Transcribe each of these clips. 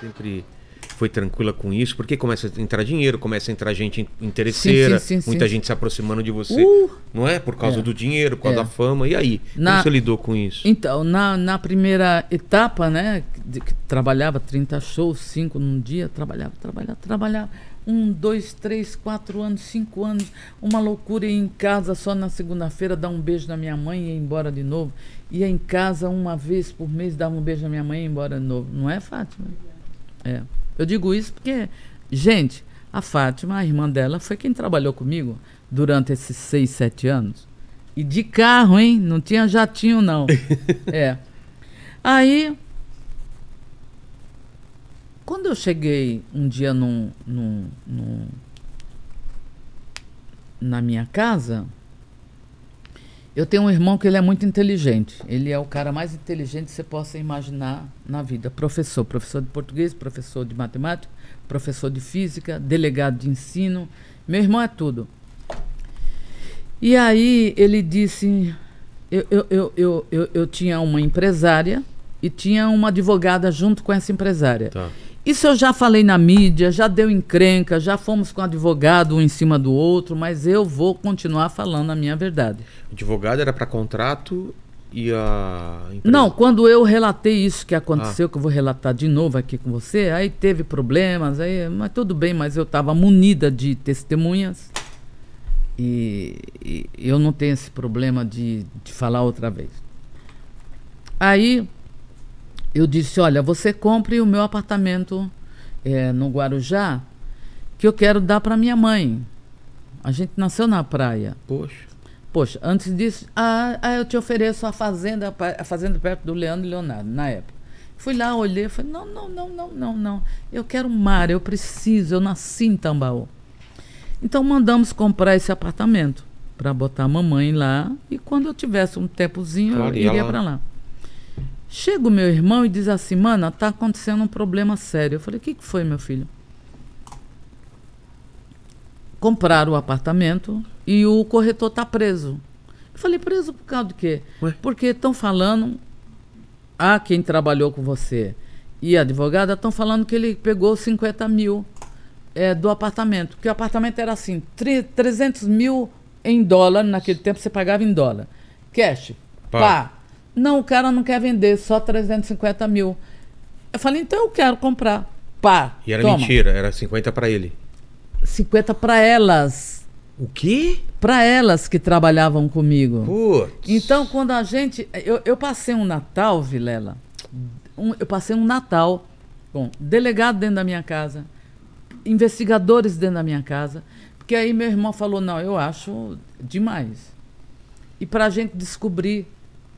sempre foi tranquila com isso, porque começa a entrar dinheiro, começa a entrar gente interesseira, muita gente se aproximando de você, não é? Por causa do dinheiro, por causa da fama. E aí, como você lidou com isso? Então, na primeira etapa, né, que trabalhava 30 shows, 5 num dia, trabalhava. 1, 2, 3, 4 anos, 5 anos, uma loucura. Ia em casa só na segunda-feira, dar um beijo na minha mãe e ia embora de novo. Ia em casa uma vez por mês, dava um beijo na minha mãe e ia embora de novo. Não é, Fátima? É. Eu digo isso porque, gente, a Fátima, a irmã dela, foi quem trabalhou comigo durante esses 6, 7 anos. E de carro, hein? Não tinha jatinho, não. É. Aí... Quando eu cheguei um dia na minha casa, eu tenho um irmão que ele é muito inteligente. Ele é o cara mais inteligente que você possa imaginar na vida. Professor de português, professor de matemática, professor de física, delegado de ensino. Meu irmão é tudo. E aí ele disse... Eu tinha uma empresária e tinha uma advogada junto com essa empresária. Tá. Isso eu já falei na mídia, já deu encrenca, já fomos com o advogado um em cima do outro, mas eu vou continuar falando a minha verdade. O advogado era para contrato e a empresa... Não, quando eu relatei isso que aconteceu, que eu vou relatar de novo aqui com você, aí teve problemas, aí, mas tudo bem, mas eu estava munida de testemunhas e eu não tenho esse problema de falar outra vez. Aí... Eu disse, olha, você compre o meu apartamento no Guarujá, que eu quero dar para minha mãe. A gente nasceu na praia. Poxa, antes disso, eu te ofereço a fazenda perto do Leandro e Leonardo, na época. Fui lá, olhei, falei, não. Eu quero mar, eu preciso, eu nasci em Tambaú. Então mandamos comprar esse apartamento para botar a mamãe lá, e quando eu tivesse um tempozinho, eu iria para lá. Chega o meu irmão e diz assim, mana, tá acontecendo um problema sério. Eu falei, o que foi, meu filho? Compraram o apartamento e o corretor tá preso. Eu falei, preso por causa do quê? Ué? Porque estão falando, quem trabalhou com você e a advogada, estão falando que ele pegou 50 mil do apartamento. Que o apartamento era assim, 300 mil em dólar, naquele tempo você pagava em dólar. Cash, pá. Não, o cara não quer vender, só 350 mil. Eu falei, então eu quero comprar. Pá, e era toma. Mentira, era 50 para ele. 50 para elas. O quê? Para elas que trabalhavam comigo. Putz. Então, quando a gente... Eu passei um Natal, Vilela. Eu passei um Natal com delegado dentro da minha casa, investigadores dentro da minha casa, porque aí meu irmão falou, não, eu acho demais. E para a gente descobrir...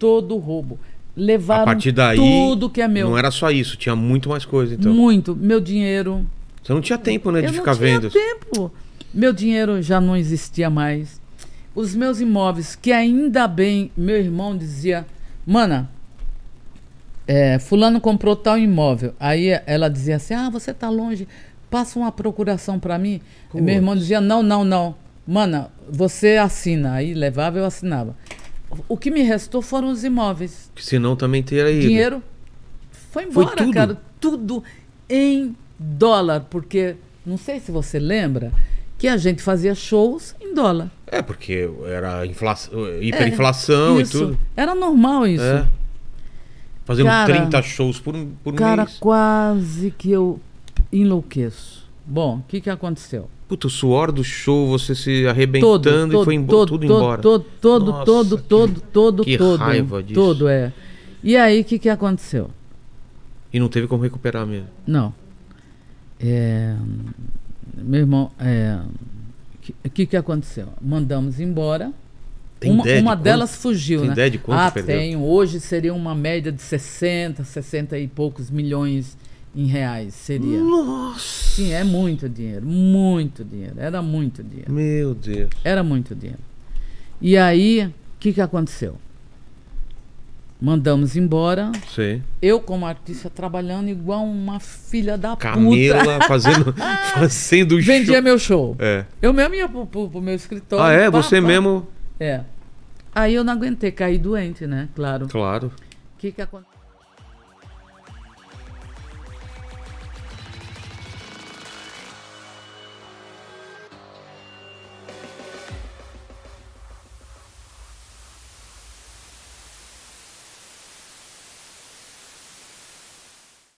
todo o roubo. Levaram a partir daí, tudo que é meu. Não era só isso, tinha muito mais coisa, então. Muito. Meu dinheiro... Você não tinha tempo, né, de ficar vendo? Eu não tinha tempo. Meu dinheiro já não existia mais. Os meus imóveis, que ainda bem, meu irmão dizia, mana, fulano comprou tal imóvel. Aí ela dizia assim, você tá longe, passa uma procuração para mim. E meu irmão dizia, não. Mana, você assina. Aí levava, eu assinava. O que me restou foram os imóveis. Se não, também teria ido. Dinheiro foi embora, foi tudo. Cara. Tudo em dólar. Porque, não sei se você lembra, que a gente fazia shows em dólar. É, porque era hiperinflação e tudo. Era normal isso. É. Fazendo, cara, 30 shows por mês. Cara, quase que eu enlouqueço. Bom, o que aconteceu? Puta, o suor do show, você se arrebentando e foi embora. Nossa, que raiva disso. E aí, o que aconteceu? E não teve como recuperar mesmo? Não. Meu irmão, o que aconteceu? Mandamos embora. Tem uma de delas fugiu, tem, né? Ideia de quanto perdeu? Tenho. Hoje seria uma média de 60 e poucos milhões em reais, seria. Nossa! Sim, é muito dinheiro, muito dinheiro. Era muito dinheiro. Meu Deus. Era muito dinheiro. E aí, o que aconteceu? Mandamos embora. Sim. Eu, como artista, trabalhando igual uma filha da puta. fazendo show. Vendia meu show. É. Eu mesmo ia pro meu escritório. Você mesmo? É. Aí eu não aguentei, caí doente, né? Claro. O que aconteceu?